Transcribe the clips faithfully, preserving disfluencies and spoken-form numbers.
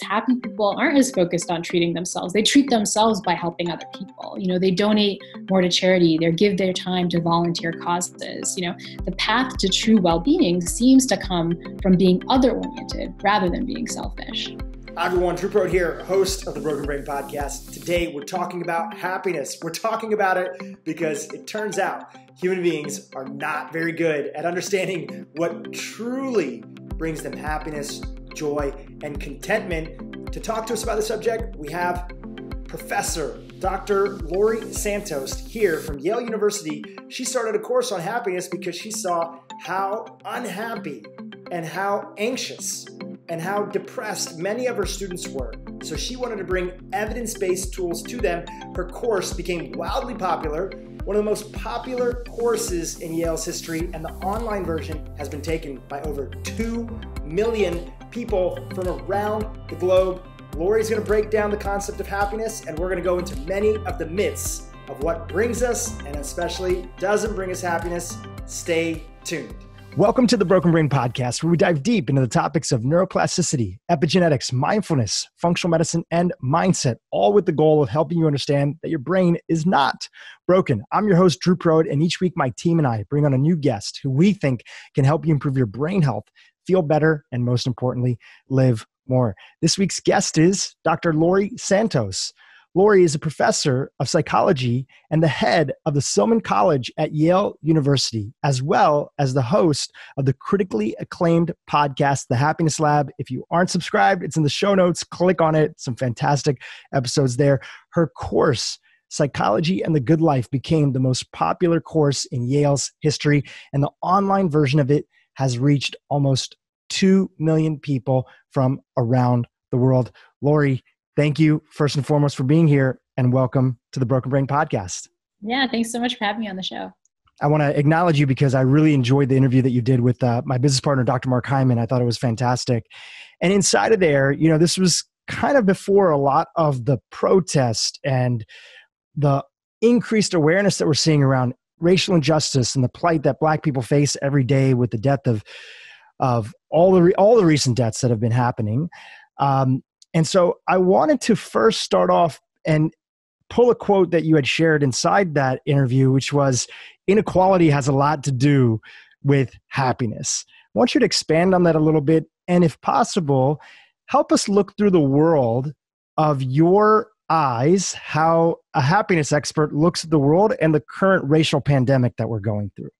Happy people aren't as focused on treating themselves. They treat themselves by helping other people. You know, they donate more to charity. They give their time to volunteer causes. You know, the path to true well-being seems to come from being other-oriented rather than being selfish. Hi everyone, Dhru Purohit here, host of the Broken Brain Podcast. Today we're talking about happiness. We're talking about it because it turns out human beings are not very good at understanding what truly brings them happiness, joy, and contentment. To talk to us about the subject, we have Professor Doctor Laurie Santos here from Yale University. She started a course on happiness because she saw how unhappy and how anxious and how depressed many of her students were. So she wanted to bring evidence-based tools to them. Her course became wildly popular, one of the most popular courses in Yale's history, and the online version has been taken by over two million people from around the globe. Laurie's gonna break down the concept of happiness, and we're gonna go into many of the myths of what brings us and especially doesn't bring us happiness. Stay tuned. Welcome to the Broken Brain Podcast, where we dive deep into the topics of neuroplasticity, epigenetics, mindfulness, functional medicine, and mindset, all with the goal of helping you understand that your brain is not broken. I'm your host, Dhru Purohit, and each week my team and I bring on a new guest who we think can help you improve your brain health, feel better, and most importantly, live more. This week's guest is Doctor Laurie Santos. Laurie is a professor of psychology and the head of the Silliman College at Yale University, as well as the host of the critically acclaimed podcast, The Happiness Lab. If you aren't subscribed, it's in the show notes. Click on it. Some fantastic episodes there. Her course, Psychology and the Good Life, became the most popular course in Yale's history, and the online version of it has reached almost two million people from around the world. Laurie, thank you, first and foremost, for being here, and welcome to the Broken Brain Podcast. Yeah, thanks so much for having me on the show. I want to acknowledge you because I really enjoyed the interview that you did with uh, my business partner, Doctor Mark Hyman. I thought it was fantastic. And inside of there, you know, this was kind of before a lot of the protest and the increased awareness that we're seeing around racial injustice and the plight that Black people face every day with the death of of all the, re all the recent deaths that have been happening. Um, And so I wanted to first start off and pull a quote that you had shared inside that interview, which was, inequality has a lot to do with happiness. I want you to expand on that a little bit, and if possible, help us look through the world of your eyes, how a happiness expert looks at the world and the current racial pandemic that we're going through.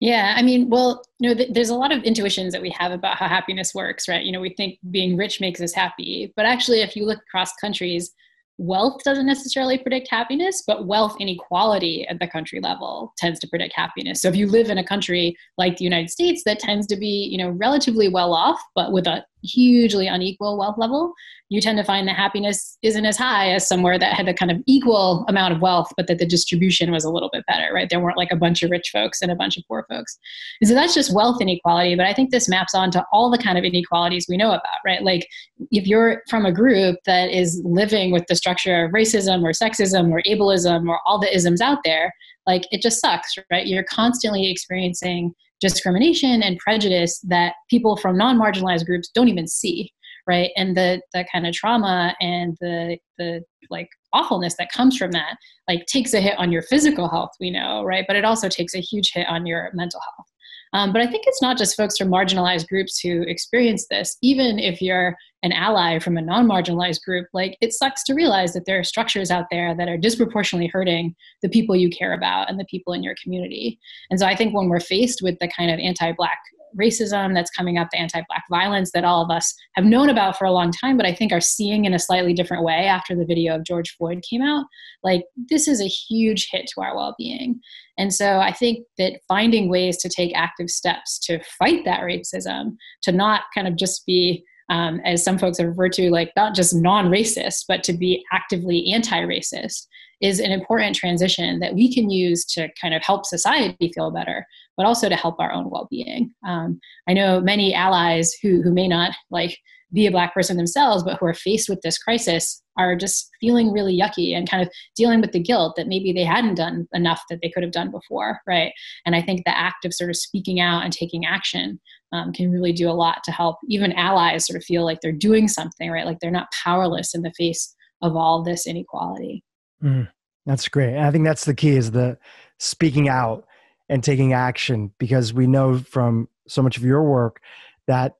Yeah, I mean, well, you know, th there's a lot of intuitions that we have about how happiness works, right? You know, we think being rich makes us happy, but actually if you look across countries, wealth doesn't necessarily predict happiness, but wealth inequality at the country level tends to predict happiness. So if you live in a country like the United States that tends to be, you know, relatively well off, but with a hugely unequal wealth level, you tend to find that happiness isn't as high as somewhere that had a kind of equal amount of wealth, but that the distribution was a little bit better, right? There weren't like a bunch of rich folks and a bunch of poor folks. And so that's just wealth inequality, but I think this maps onto all the kind of inequalities we know about, right? Like if you're from a group that is living with the structure of racism or sexism or ableism or all the isms out there, like it just sucks, right? You're constantly experiencing discrimination and prejudice that people from non-marginalized groups don't even see, right? And the, the kind of trauma and the, the like awfulness that comes from that, like takes a hit on your physical health, we know, right? But it also takes a huge hit on your mental health. Um, but I think it's not just folks from marginalized groups who experience this. Even if you're an ally from a non-marginalized group, like it sucks to realize that there are structures out there that are disproportionately hurting the people you care about and the people in your community. And so I think when we're faced with the kind of anti-Black racism that's coming up, the anti-Black violence that all of us have known about for a long time, but I think are seeing in a slightly different way after the video of George Floyd came out, like this is a huge hit to our well-being. And so I think that finding ways to take active steps to fight that racism, to not kind of just be, um, as some folks have referred to, like not just non-racist, but to be actively anti-racist, is an important transition that we can use to kind of help society feel better, but also to help our own well-being. Um, I know many allies who, who may not like be a Black person themselves, but who are faced with this crisis are just feeling really yucky and kind of dealing with the guilt that maybe they hadn't done enough that they could have done before, right? And I think the act of sort of speaking out and taking action um, can really do a lot to help even allies sort of feel like they're doing something, right? Like they're not powerless in the face of all this inequality. Mm, that's great. And I think that's the key, is the speaking out and taking action, because we know from so much of your work that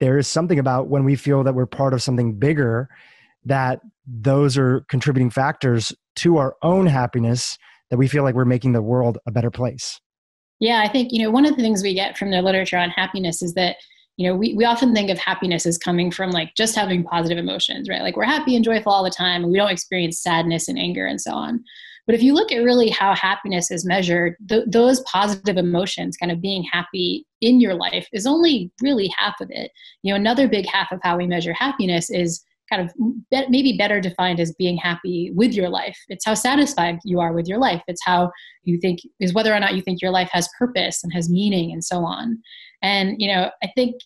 there is something about when we feel that we're part of something bigger, that those are contributing factors to our own happiness, that we feel like we're making the world a better place. Yeah, I think, you know, one of the things we get from the literature on happiness is that, you know, we, we often think of happiness as coming from like just having positive emotions, right? Like we're happy and joyful all the time, and we don't experience sadness and anger and so on. But if you look at really how happiness is measured, th- those positive emotions, kind of being happy in your life, is only really half of it. You know, another big half of how we measure happiness is kind of be- maybe better defined as being happy with your life. It's how satisfied you are with your life. It's how you think, is whether or not you think your life has purpose and has meaning and so on. And, you know, I think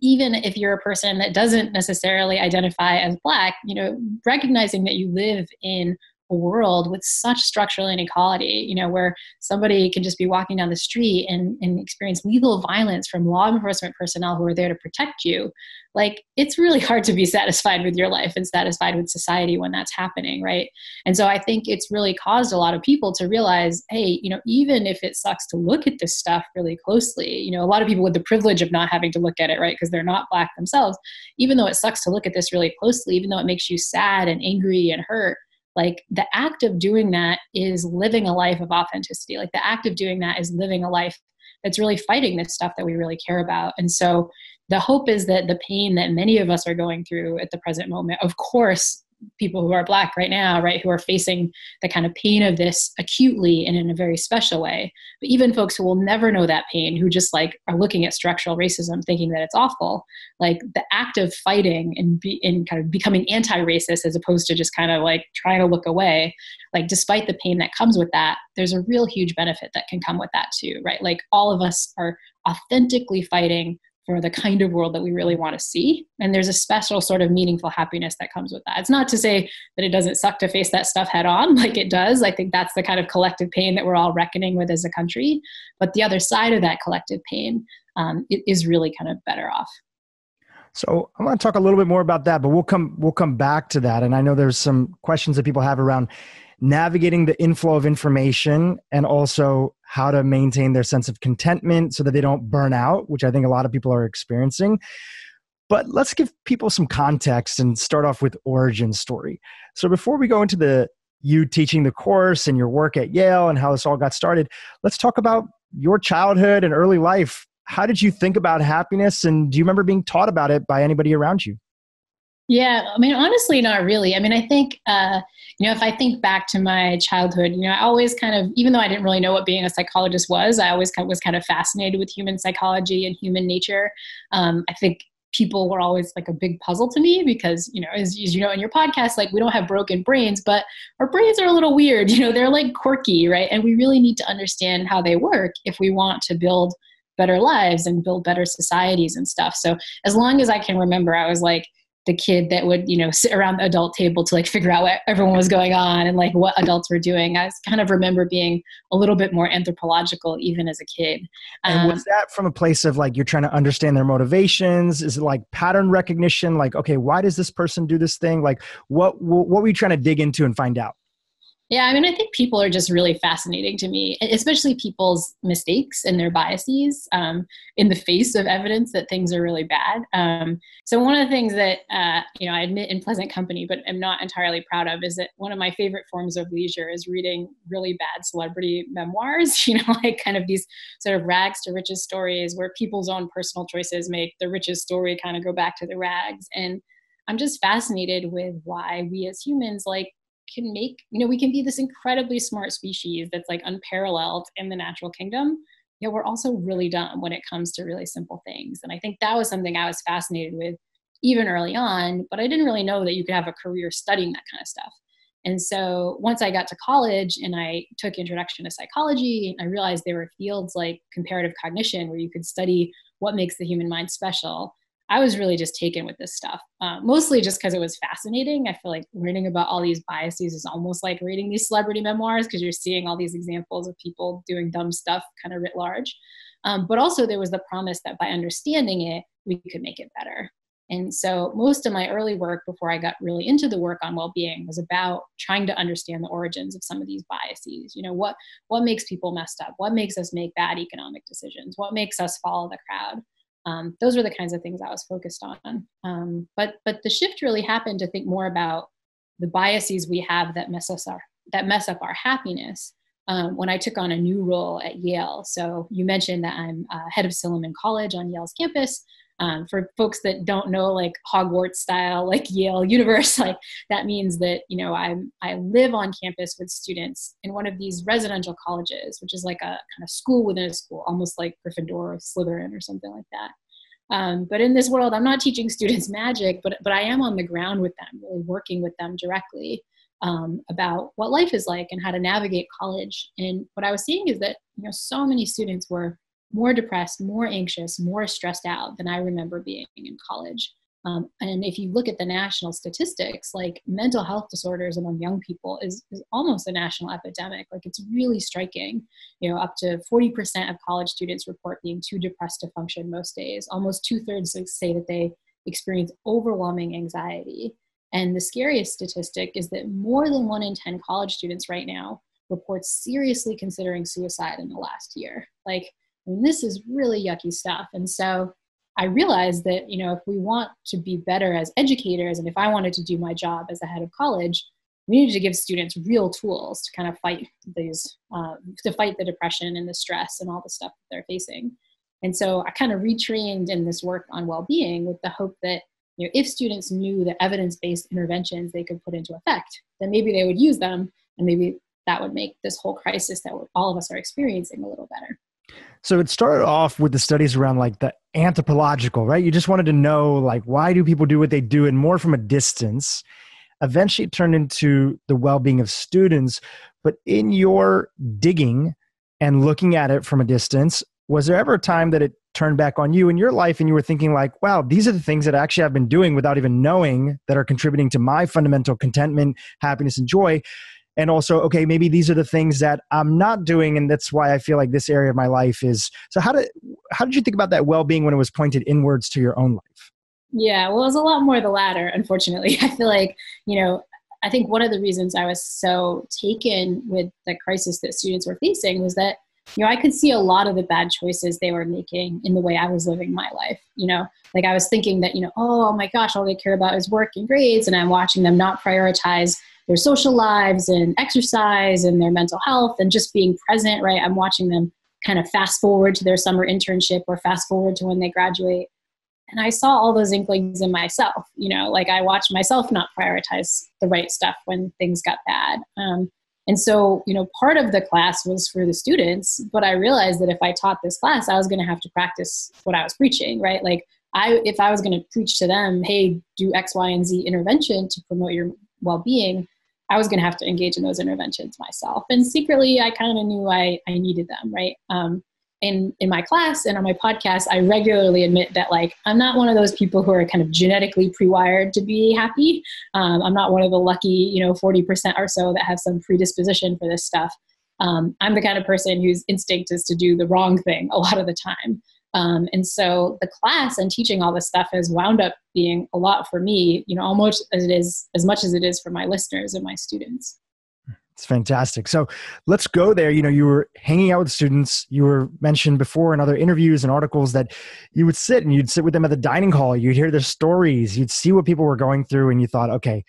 even if you're a person that doesn't necessarily identify as Black, you know, recognizing that you live in world with such structural inequality, you know, where somebody can just be walking down the street and, and experience lethal violence from law enforcement personnel who are there to protect you. Like, it's really hard to be satisfied with your life and satisfied with society when that's happening, right? And so I think it's really caused a lot of people to realize, hey, you know, even if it sucks to look at this stuff really closely, you know, a lot of people with the privilege of not having to look at it, right, because they're not Black themselves, even though it sucks to look at this really closely, even though it makes you sad and angry and hurt, like the act of doing that is living a life of authenticity. Like the act of doing that is living a life that's really fighting this stuff that we really care about. And so the hope is that the pain that many of us are going through at the present moment, of course, people who are Black right now, right, who are facing the kind of pain of this acutely and in a very special way, but even folks who will never know that pain, who just like are looking at structural racism thinking that it's awful, like the act of fighting and be, and kind of becoming anti-racist as opposed to just kind of like trying to look away, like despite the pain that comes with that, there's a real huge benefit that can come with that too, right? Like all of us are authentically fighting for the kind of world that we really want to see. And there's a special sort of meaningful happiness that comes with that. It's not to say that it doesn't suck to face that stuff head on, like it does. I think that's the kind of collective pain that we're all reckoning with as a country. But the other side of that collective pain um, it is really kind of better off. So I want to talk a little bit more about that, but we'll come we'll come back to that. And I know there's some questions that people have around navigating the inflow of information and also how to maintain their sense of contentment so that they don't burn out, which I think a lot of people are experiencing. But let's give people some context and start off with origin story. So before we go into the you teaching the course and your work at Yale and how this all got started, let's talk about your childhood and early life. How did you think about happiness, and do you remember being taught about it by anybody around you? Yeah, I mean, honestly, not really. I mean, I think, uh, you know, if I think back to my childhood, you know, I always kind of, even though I didn't really know what being a psychologist was, I always was kind of fascinated with human psychology and human nature. Um, I think people were always like a big puzzle to me because, you know, as, as you know, in your podcast, like we don't have broken brains, but our brains are a little weird, you know, they're like quirky, right? And we really need to understand how they work if we want to build better lives and build better societies and stuff. So as long as I can remember, I was like the kid that would, you know, sit around the adult table to like figure out what everyone was going on and like what adults were doing. I kind of remember being a little bit more anthropological even as a kid. Um, and was that from a place of like, you're trying to understand their motivations? Is it like pattern recognition? Like, okay, why does this person do this thing? Like what, what, what were you trying to dig into and find out? Yeah, I mean, I think people are just really fascinating to me, especially people's mistakes and their biases um, in the face of evidence that things are really bad. Um, so one of the things that, uh, you know, I admit in pleasant company, but I'm not entirely proud of, is that one of my favorite forms of leisure is reading really bad celebrity memoirs, you know, like kind of these sort of rags to riches stories where people's own personal choices make the riches story kind of go back to the rags. And I'm just fascinated with why we as humans, like, can make, you know, we can be this incredibly smart species that's like unparalleled in the natural kingdom, yet we're also really dumb when it comes to really simple things. And I think that was something I was fascinated with even early on, but I didn't really know that you could have a career studying that kind of stuff. And so once I got to college and I took introduction to psychology, I realized there were fields like comparative cognition where you could study what makes the human mind special. I was really just taken with this stuff, uh, mostly just because it was fascinating. I feel like learning about all these biases is almost like reading these celebrity memoirs, because you're seeing all these examples of people doing dumb stuff kind of writ large. Um, but also there was the promise that by understanding it, we could make it better. And so most of my early work before I got really into the work on well-being was about trying to understand the origins of some of these biases. You know, what, what makes people messed up? What makes us make bad economic decisions? What makes us follow the crowd? Um, those were the kinds of things I was focused on. Um, but, but the shift really happened to think more about the biases we have that mess us our, that mess up our happiness. Um, when I took on a new role at Yale. So you mentioned that I'm uh, head of Silliman College on Yale's campus. Um, for folks that don't know, like Hogwarts style, like Yale universe, like that means that, you know, I'm, I live on campus with students in one of these residential colleges, which is like a kind of school within a school, almost like Gryffindor or Slytherin or something like that. Um, but in this world, I'm not teaching students magic, but, but I am on the ground with them, really working with them directly um, about what life is like and how to navigate college. And what I was seeing is that, you know, so many students were more depressed, more anxious, more stressed out than I remember being in college. Um, and if you look at the national statistics, like mental health disorders among young people is, is almost a national epidemic. Like it's really striking. You know, up to forty percent of college students report being too depressed to function most days. Almost two thirds say that they experience overwhelming anxiety. And the scariest statistic is that more than one in ten college students right now reports seriously considering suicide in the last year. Like, and this is really yucky stuff. And so I realized that, you know, if we want to be better as educators, and if I wanted to do my job as a head of college, we needed to give students real tools to kind of fight these, um, to fight the depression and the stress and all the stuff that they're facing. And so I kind of retrained in this work on well-being with the hope that, you know, if students knew the evidence-based interventions they could put into effect, then maybe they would use them, and maybe that would make this whole crisis that all of us are experiencing a little better. So it started off with the studies around like the anthropological, right? You just wanted to know like, why do people do what they do, and more from a distance. Eventually it turned into the well-being of students. But in your digging and looking at it from a distance, was there ever a time that it turned back on you in your life and you were thinking like, wow, these are the things that actually I've been doing without even knowing that are contributing to my fundamental contentment, happiness, and joy? And also, okay, maybe these are the things that I'm not doing, and that's why I feel like this area of my life is. So how did how did you think about that well-being when it was pointed inwards to your own life? Yeah, well, it was a lot more the latter, unfortunately. I feel like, you know, I think one of the reasons I was so taken with the crisis that students were facing was that, you know, I could see a lot of the bad choices they were making in the way I was living my life. You know, like I was thinking that, you know, oh my gosh, all they care about is work and grades, and I'm watching them not prioritize their social lives and exercise and their mental health and just being present, right? I'm watching them kind of fast forward to their summer internship or fast forward to when they graduate. And I saw all those inklings in myself, you know, like I watched myself not prioritize the right stuff when things got bad. Um, and so, you know, part of the class was for the students, but I realized that if I taught this class, I was going to have to practice what I was preaching, right? Like I, if I was going to preach to them, hey, do X, Y, and Z intervention to promote your well-being, I was going to have to engage in those interventions myself. And secretly, I kind of knew I, I needed them, right? Um, in, in my class and on my podcast, I regularly admit that, like, I'm not one of those people who are kind of genetically pre-wired to be happy. Um, I'm not one of the lucky, you know, forty percent or so that have some predisposition for this stuff. Um, I'm the kind of person whose instinct is to do the wrong thing a lot of the time. Um, and so the class and teaching all this stuff has wound up being a lot for me, you know, almost as it is, as much as it is for my listeners and my students. It's fantastic. So let's go there. You know, you were hanging out with students. You were mentioned before in other interviews and articles that you would sit and you'd sit with them at the dining hall. You'd hear their stories. You'd see what people were going through, and you thought, okay,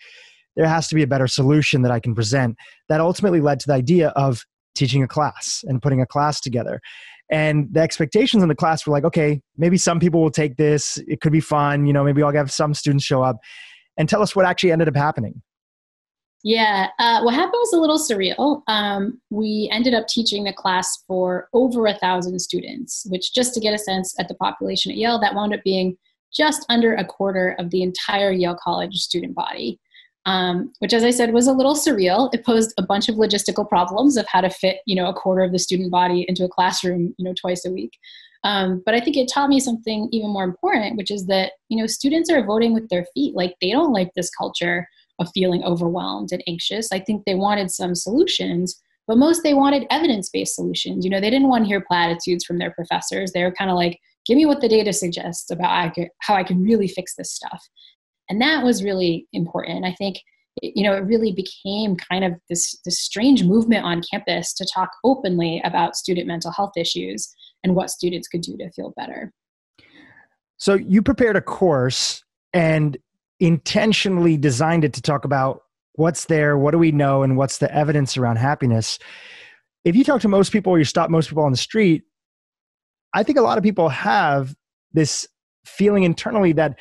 there has to be a better solution that I can present. That ultimately led to the idea of teaching a class and putting a class together. And the expectations in the class were like, okay, maybe some people will take this. It could be fun. You know, maybe I'll have some students show up. And tell us what actually ended up happening. Yeah, uh, what happened was a little surreal. Um, we ended up teaching the class for over a thousand students, which, just to get a sense at the population at Yale, that wound up being just under a quarter of the entire Yale College student body. Um, which, as I said, was a little surreal. It posed a bunch of logistical problems of how to fit, you know, a quarter of the student body into a classroom, you know, twice a week. Um, but I think it taught me something even more important, which is that, you know, students are voting with their feet. Like, they don't like this culture of feeling overwhelmed and anxious. I think they wanted some solutions, but most they wanted evidence-based solutions. You know, they didn't want to hear platitudes from their professors. They were kind of like, give me what the data suggests about how I can really fix this stuff. And that was really important. I think, you know, it really became kind of this, this strange movement on campus to talk openly about student mental health issues and what students could do to feel better. So you prepared a course and intentionally designed it to talk about what's there, what do we know, and what's the evidence around happiness. If you talk to most people or you stop most people on the street, I think a lot of people have this feeling internally that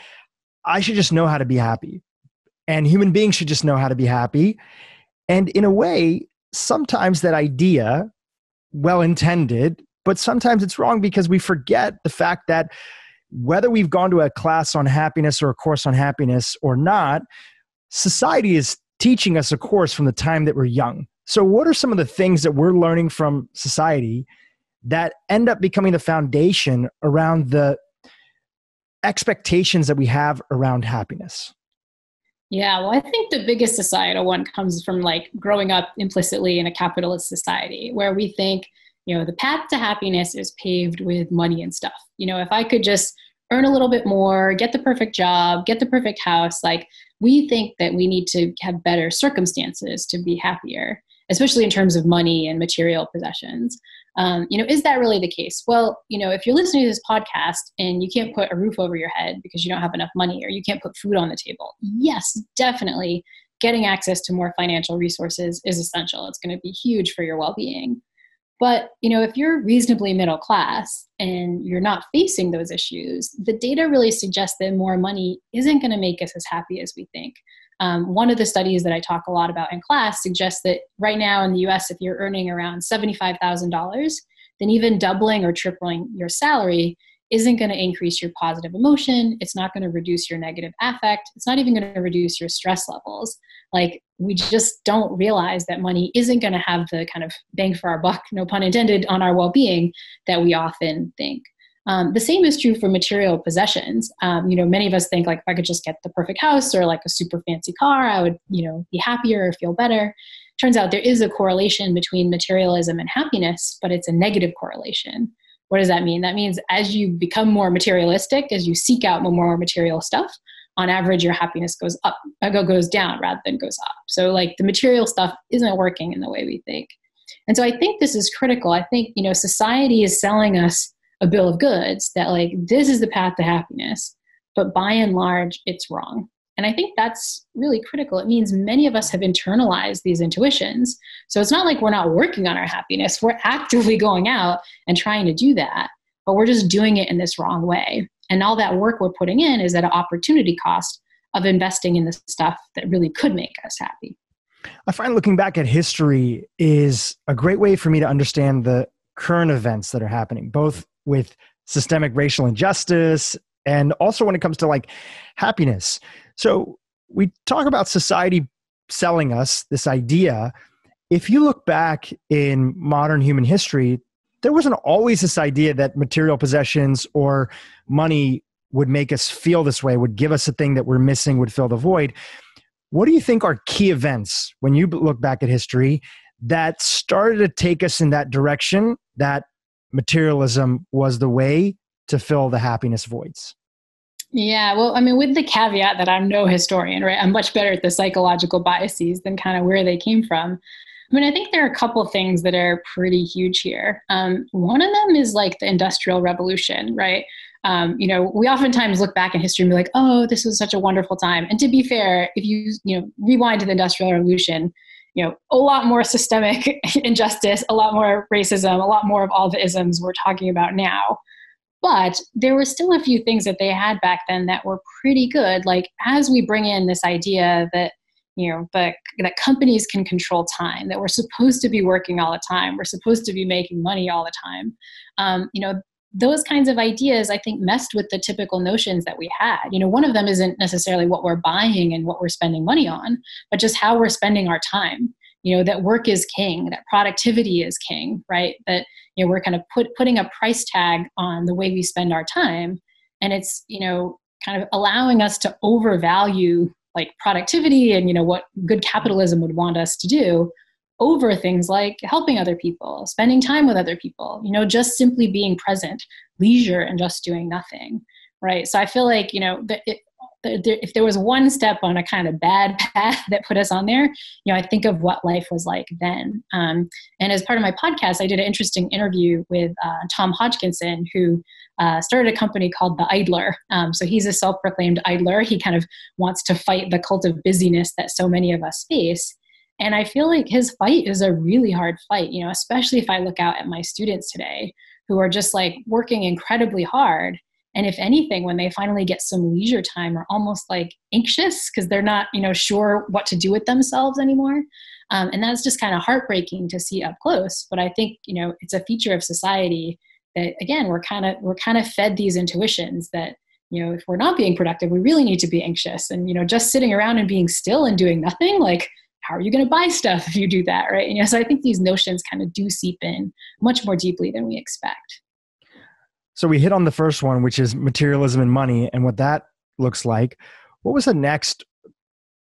I should just know how to be happy. And human beings should just know how to be happy. And in a way, sometimes that idea, well-intended, but sometimes it's wrong because we forget the fact that whether we've gone to a class on happiness or a course on happiness or not, society is teaching us a course from the time that we're young. So what are some of the things that we're learning from society that end up becoming the foundation around the expectations that we have around happiness? Yeah, well, I think the biggest societal one comes from like growing up implicitly in a capitalist society where we think, you know, the path to happiness is paved with money and stuff. You know, if I could just earn a little bit more, get the perfect job, get the perfect house, like we think that we need to have better circumstances to be happier, especially in terms of money and material possessions. Um, you know, is that really the case? Well, you know, if you're listening to this podcast and you can't put a roof over your head because you don't have enough money or you can't put food on the table, yes, definitely getting access to more financial resources is essential. It's going to be huge for your well-being. But, you know, if you're reasonably middle class and you're not facing those issues, the data really suggests that more money isn't going to make us as happy as we think. Um, one of the studies that I talk a lot about in class suggests that right now in the U S, if you're earning around seventy-five thousand dollars, then even doubling or tripling your salary isn't going to increase your positive emotion. It's not going to reduce your negative affect. It's not even going to reduce your stress levels. Like, we just don't realize that money isn't going to have the kind of bang for our buck, no pun intended, on our well-being that we often think. Um, the same is true for material possessions. Um, you know, many of us think like, if I could just get the perfect house or like a super fancy car, I would, you know, be happier or feel better. Turns out there is a correlation between materialism and happiness, but it's a negative correlation. What does that mean? That means as you become more materialistic, as you seek out more material stuff, on average, your happiness goes up, goes down rather than goes up. So like the material stuff isn't working in the way we think. And so I think this is critical. I think, you know, society is selling us a bill of goods that like, this is the path to happiness, but by and large, it's wrong. And I think that's really critical. It means many of us have internalized these intuitions. So it's not like we're not working on our happiness. We're actively going out and trying to do that, but we're just doing it in this wrong way. And all that work we're putting in is at an opportunity cost of investing in the stuff that really could make us happy. I find looking back at history is a great way for me to understand the current events that are happening, both with systemic racial injustice and also when it comes to like happiness. So we talk about society selling us this idea. If you look back in modern human history, there wasn't always this idea that material possessions or money would make us feel this way, would give us a thing that we're missing, would fill the void. What do you think are key events when you look back at history that started to take us in that direction, that materialism was the way to fill the happiness voids? Yeah, well, I mean, with the caveat that I'm no historian, right? I'm much better at the psychological biases than kind of where they came from. I mean, I think there are a couple things that are pretty huge here. Um, one of them is like the Industrial Revolution, right? Um, you know, we oftentimes look back in history and be like, oh, this was such a wonderful time. And to be fair, if you, you know, rewind to the Industrial Revolution, you know, a lot more systemic injustice, a lot more racism, a lot more of all the isms we're talking about now. But there were still a few things that they had back then that were pretty good. Like, as we bring in this idea that, you know, that, that companies can control time, that we're supposed to be working all the time, we're supposed to be making money all the time. Um, you know, those kinds of ideas, I think, messed with the typical notions that we had. You know, one of them isn't necessarily what we're buying and what we're spending money on, but just how we're spending our time. you know, that work is king, that productivity is king, right? That, you know, we're kind of put, putting a price tag on the way we spend our time. And it's, you know, kind of allowing us to overvalue like productivity and, you know, what good capitalism would want us to do over things like helping other people, spending time with other people, you know, just simply being present, leisure, and just doing nothing, right? So I feel like, you know, that it, if there was one step on a kind of bad path that put us on there, you know, I think of what life was like then. Um, and as part of my podcast, I did an interesting interview with uh, Tom Hodgkinson, who uh, started a company called The Idler. Um, so he's a self-proclaimed idler. He kind of wants to fight the cult of busyness that so many of us face. And I feel like his fight is a really hard fight, you know, especially if I look out at my students today who are just like working incredibly hard. And if anything, when they finally get some leisure time, are almost like anxious because they're not, you know, sure what to do with themselves anymore. Um, and that's just kind of heartbreaking to see up close. But I think, you know, it's a feature of society that, again, we're kind of we're kind of fed these intuitions that, you know, if we're not being productive, we really need to be anxious. And, you know, just sitting around and being still and doing nothing, like, how are you going to buy stuff if you do that, right? And, you know, so I think these notions kind of do seep in much more deeply than we expect. So we hit on the first one, which is materialism and money and what that looks like. What was the next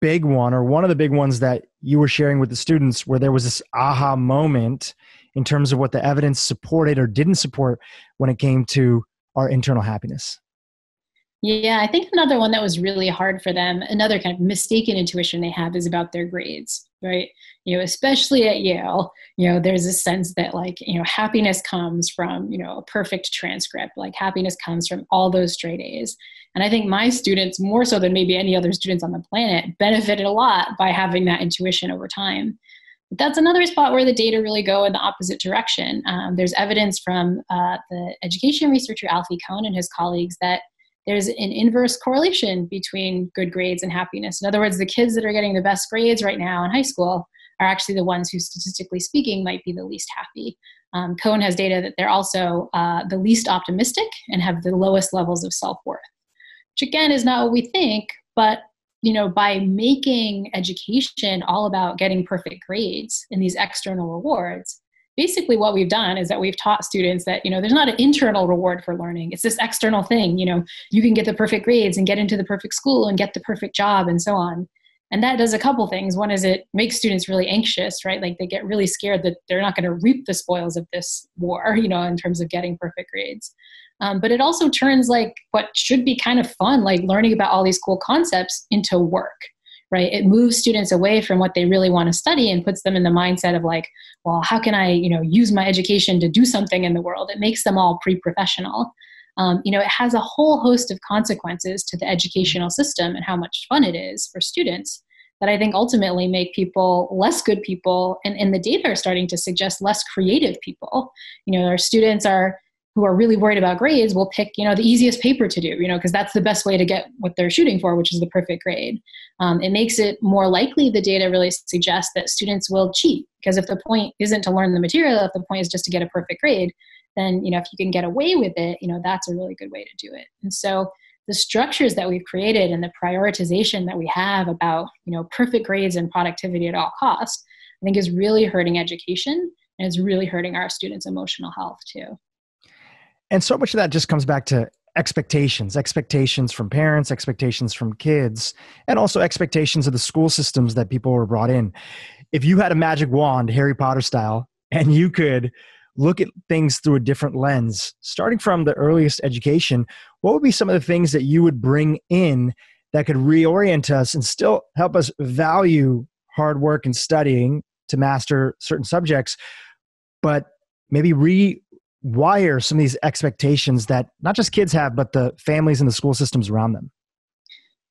big one, or one of the big ones that you were sharing with the students where there was this aha moment in terms of what the evidence supported or didn't support when it came to our internal happiness? Yeah, I think another one that was really hard for them, another kind of mistaken intuition they have, is about their grades, right? You know, especially at Yale, you know, there's a sense that, like, you know, happiness comes from, you know, a perfect transcript, like happiness comes from all those straight A's. And I think my students, more so than maybe any other students on the planet, benefited a lot by having that intuition over time. But that's another spot where the data really go in the opposite direction. Um, there's evidence from uh, the education researcher Alfie Cohn and his colleagues that there's an inverse correlation between good grades and happiness. In other words, the kids that are getting the best grades right now in high school are actually the ones who, statistically speaking, might be the least happy. Um, Cohn has data that they're also uh, the least optimistic and have the lowest levels of self-worth, which, again, is not what we think, but, you know, by making education all about getting perfect grades and these external rewards, basically what we've done is that we've taught students that, you know, there's not an internal reward for learning. It's this external thing, you know, you can get the perfect grades and get into the perfect school and get the perfect job and so on. And that does a couple things. One is it makes students really anxious, right? Like, they get really scared that they're not going to reap the spoils of this war, you know, in terms of getting perfect grades. Um, but it also turns, like, what should be kind of fun, like learning about all these cool concepts, into work. Right? It moves students away from what they really want to study and puts them in the mindset of, like, well, how can I, you know, use my education to do something in the world? It makes them all pre-professional. Um, you know, it has a whole host of consequences to the educational system and how much fun it is for students that I think ultimately make people less good people. And, and the data are starting to suggest less creative people. You know, our students are who are really worried about grades will pick, you know, the easiest paper to do, you know, because that's the best way to get what they're shooting for, which is the perfect grade. Um, it makes it more likely, the data really suggests, that students will cheat, because if the point isn't to learn the material, if the point is just to get a perfect grade, then, you know, if you can get away with it, you know, that's a really good way to do it. And so the structures that we've created and the prioritization that we have about, you know, perfect grades and productivity at all costs, I think is really hurting education, and it's really hurting our students' emotional health too. And so much of that just comes back to expectations, expectations from parents, expectations from kids, and also expectations of the school systems that people were brought in. If you had a magic wand, Harry Potter style, and you could look at things through a different lens, starting from the earliest education, what would be some of the things that you would bring in that could reorient us and still help us value hard work and studying to master certain subjects, but maybe re- Why are some of these expectations that not just kids have, but the families and the school systems around them?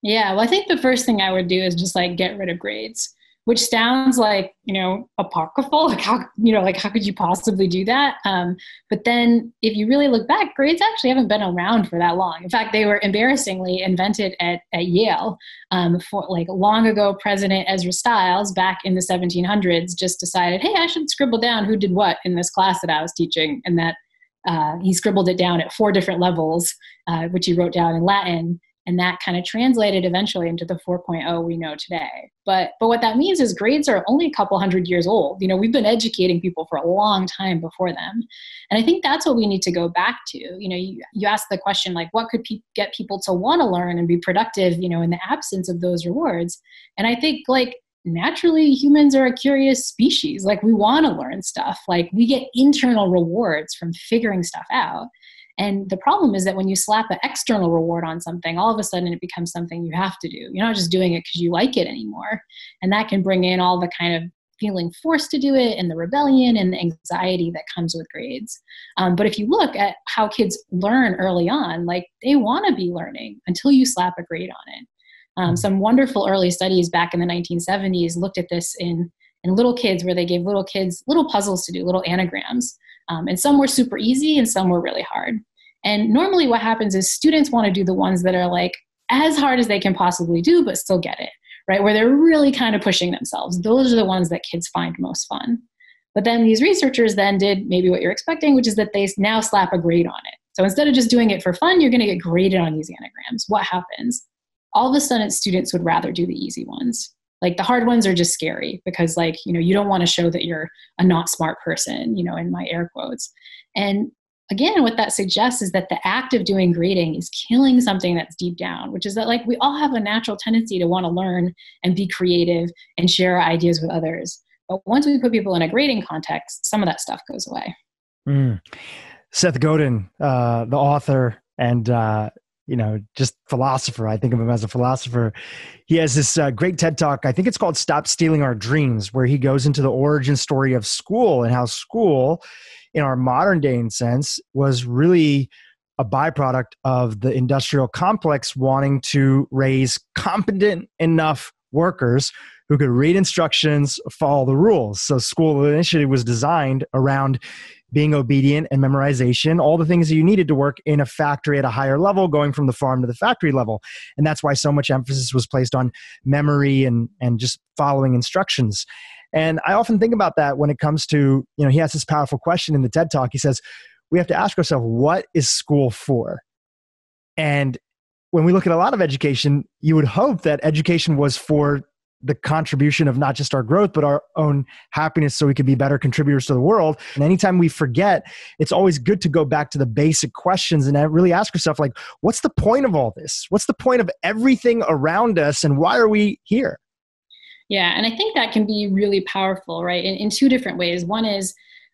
Yeah, well, I think the first thing I would do is just, like, get rid of grades, which sounds, like, you know, apocryphal. Like, how, you know, like, how could you possibly do that? Um, but then if you really look back, grades actually haven't been around for that long. In fact, they were embarrassingly invented at, at Yale. Um, for, like, long ago, President Ezra Stiles back in the seventeen hundreds just decided, hey, I should scribble down who did what in this class that I was teaching, and that Uh, he scribbled it down at four different levels, uh, which he wrote down in Latin. And that kind of translated eventually into the four point oh we know today. But but what that means is grades are only a couple hundred years old. You know, we've been educating people for a long time before them. And I think that's what we need to go back to. You know, you, you ask the question, like, what could pe- get people to want to learn and be productive, you know, in the absence of those rewards? And I think, like, naturally, humans are a curious species. Like, we want to learn stuff. Like, we get internal rewards from figuring stuff out. And the problem is that when you slap an external reward on something, all of a sudden it becomes something you have to do. You're not just doing it because you like it anymore. And that can bring in all the kind of feeling forced to do it and the rebellion and the anxiety that comes with grades. Um, but if you look at how kids learn early on, like, they want to be learning until you slap a grade on it. Um, some wonderful early studies back in the nineteen seventies looked at this in, in little kids, where they gave little kids little puzzles to do, little anagrams. Um, and some were super easy and some were really hard. And normally what happens is students want to do the ones that are, like, as hard as they can possibly do, but still get it, right? Where they're really kind of pushing themselves. Those are the ones that kids find most fun. But then these researchers then did maybe what you're expecting, which is that they now slap a grade on it. So instead of just doing it for fun, you're going to get graded on these anagrams. What happens? All of a sudden, students would rather do the easy ones. Like, the hard ones are just scary because, like, you know, you don't want to show that you're a not smart person, you know, in my air quotes. And again, what that suggests is that the act of doing grading is killing something that's deep down, which is that, like, we all have a natural tendency to want to learn and be creative and share our ideas with others. But once we put people in a grading context, some of that stuff goes away. Mm. Seth Godin, uh, the author and, uh, you know, just philosopher. I think of him as a philosopher. He has this uh, great TED Talk. I think it's called Stop Stealing Our Dreams, where he goes into the origin story of school and how school, in our modern day sense, was really a byproduct of the industrial complex wanting to raise competent enough workers who could read instructions, follow the rules. So school initially was designed around being obedient and memorization, all the things that you needed to work in a factory at a higher level, going from the farm to the factory level. And that's why so much emphasis was placed on memory and, and just following instructions. And I often think about that when it comes to, you know, he has this powerful question in the TED Talk. He says, we have to ask ourselves, what is school for? And when we look at a lot of education, you would hope that education was for the contribution of not just our growth, but our own happiness, so we can be better contributors to the world. And anytime we forget, it's always good to go back to the basic questions and really ask yourself, like, what's the point of all this? What's the point of everything around us? And why are we here? Yeah. And I think that can be really powerful, right? In, in two different ways. One is,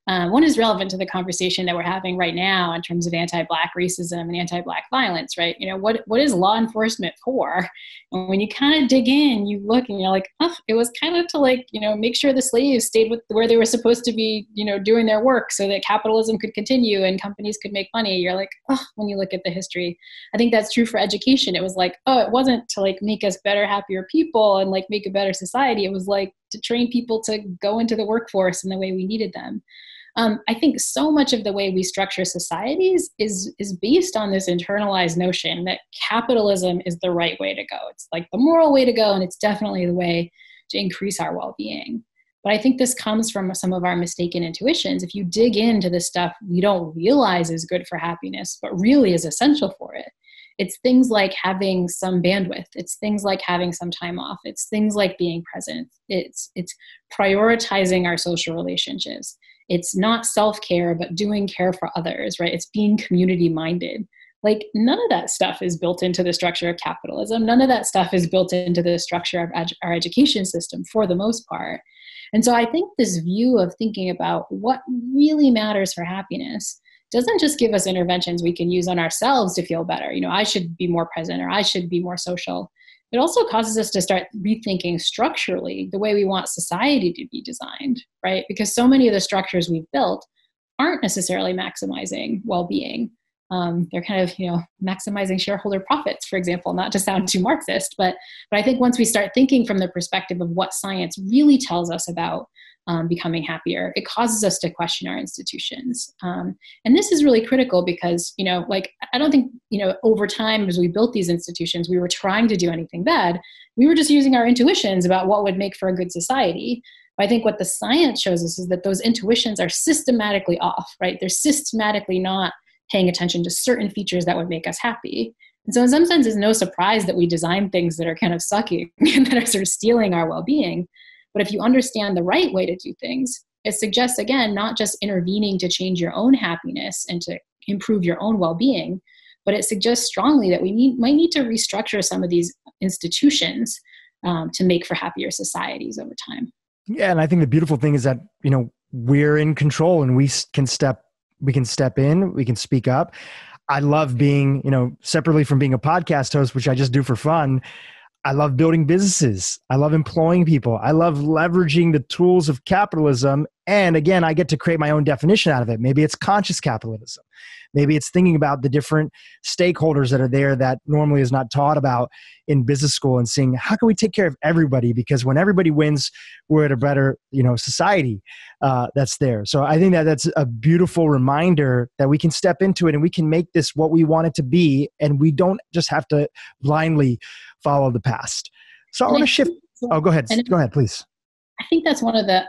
Uh, one is relevant to the conversation that we're having right now in terms of anti-Black racism and anti-Black violence, right? You know, what what is law enforcement for? And when you kind of dig in, you look and you're like, oh, it was kind of to, like, you know, make sure the slaves stayed with where they were supposed to be, you know, doing their work so that capitalism could continue and companies could make money. You're like, oh, when you look at the history. I think that's true for education. It was like, oh, it wasn't to, like, make us better, happier people and, like, make a better society. It was like to train people to go into the workforce in the way we needed them. Um, I think so much of the way we structure societies is is based on this internalized notion that capitalism is the right way to go. It's like the moral way to go, and it's definitely the way to increase our well-being. But I think this comes from some of our mistaken intuitions. If you dig into the stuff we don't realize is good for happiness, but really is essential for it, it's things like having some bandwidth. It's things like having some time off. It's things like being present. It's it's prioritizing our social relationships. It's not self-care, but doing care for others, right? It's being community-minded. Like, none of that stuff is built into the structure of capitalism. None of that stuff is built into the structure of ed- our education system, for the most part. And so I think this view of thinking about what really matters for happiness doesn't just give us interventions we can use on ourselves to feel better. You know, I should be more present, or I should be more social. It also causes us to start rethinking structurally the way we want society to be designed, right? Because so many of the structures we've built aren't necessarily maximizing well-being. Um, they're kind of, you know, maximizing shareholder profits, for example, not to sound too Marxist, but, but I think once we start thinking from the perspective of what science really tells us about Um, becoming happier, it causes us to question our institutions. Um, and this is really critical because, you know, like, I don't think, you know, over time as we built these institutions, we were trying to do anything bad. We were just using our intuitions about what would make for a good society. But I think what the science shows us is that those intuitions are systematically off, right? They're systematically not paying attention to certain features that would make us happy. And so in some sense, it's no surprise that we design things that are kind of sucky and that are sort of stealing our well-being. But if you understand the right way to do things, it suggests, again, not just intervening to change your own happiness and to improve your own well-being, but it suggests strongly that we need, might need to restructure some of these institutions um, to make for happier societies over time. Yeah, and I think the beautiful thing is that, you know, we're in control and we can step, we can step in, we can speak up. I love being, you know, separately from being a podcast host, which I just do for fun, I love building businesses. I love employing people. I love leveraging the tools of capitalism. And again, I get to create my own definition out of it. Maybe it's conscious capitalism. Maybe it's thinking about the different stakeholders that are there that normally is not taught about in business school and seeing how can we take care of everybody? Because when everybody wins, we're at a better, you know, society uh, that's there. So I think that that's a beautiful reminder that we can step into it and we can make this what we want it to be. And we don't just have to blindly follow the past. So I want to shift. Oh, go ahead. Go ahead, please. I think that's one of the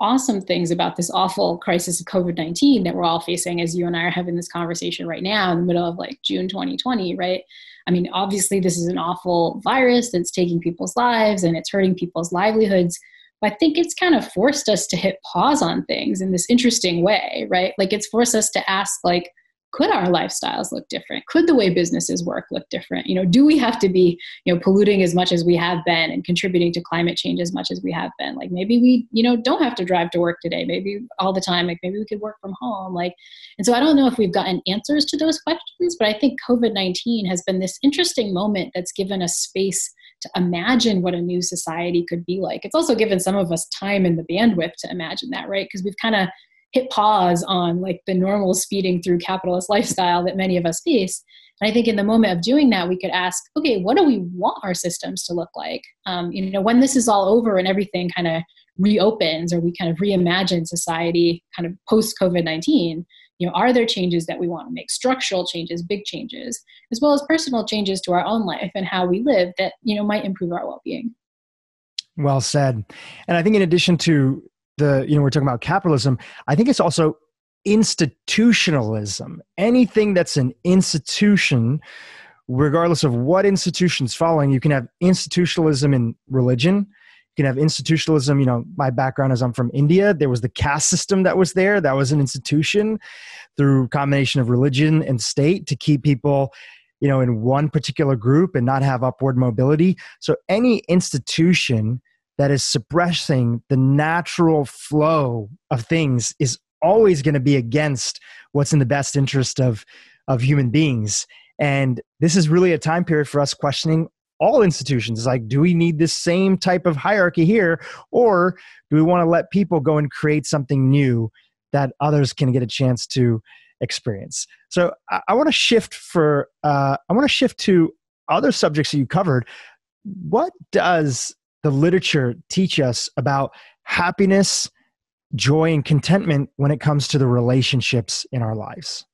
awesome things about this awful crisis of COVID nineteen that we're all facing as you and I are having this conversation right now in the middle of like June twenty twenty, right? I mean, obviously this is an awful virus that's taking people's lives and it's hurting people's livelihoods. But I think it's kind of forced us to hit pause on things in this interesting way, right? Like it's forced us to ask like, could our lifestyles look different? Could the way businesses work look different? You know, do we have to be, you know, polluting as much as we have been and contributing to climate change as much as we have been? Like maybe we, you know, don't have to drive to work today, maybe all the time, like maybe we could work from home. Like, and so I don't know if we've gotten answers to those questions, but I think COVID nineteen has been this interesting moment that's given us space to imagine what a new society could be like. It's also given some of us time and the bandwidth to imagine that, right? Because we've kind of hit pause on like the normal speeding through capitalist lifestyle that many of us face. And I think in the moment of doing that, we could ask, okay, what do we want our systems to look like? Um, you know, when this is all over and everything kind of reopens or we kind of reimagine society kind of post COVID nineteen, you know, are there changes that we want to make, structural changes, big changes, as well as personal changes to our own life and how we live that, you know, might improve our well-being? Well said. And I think in addition to the, you know, we're talking about capitalism, I think it's also institutionalism. Anything that's an institution, regardless of what institution's following, you can have institutionalism in religion. You can have institutionalism, you know, my background is I'm from India. There was the caste system that was there. That was an institution through combination of religion and state to keep people, you know, in one particular group and not have upward mobility. So any institution that is suppressing the natural flow of things is always going to be against what's in the best interest of, of human beings. And this is really a time period for us questioning all institutions. It's like, do we need this same type of hierarchy here? Or do we want to let people go and create something new that others can get a chance to experience? So I, I want to shift for, uh, I want to shift to other subjects that you covered. What does the literature teach us about happiness, joy, and contentment when it comes to the relationships in our lives?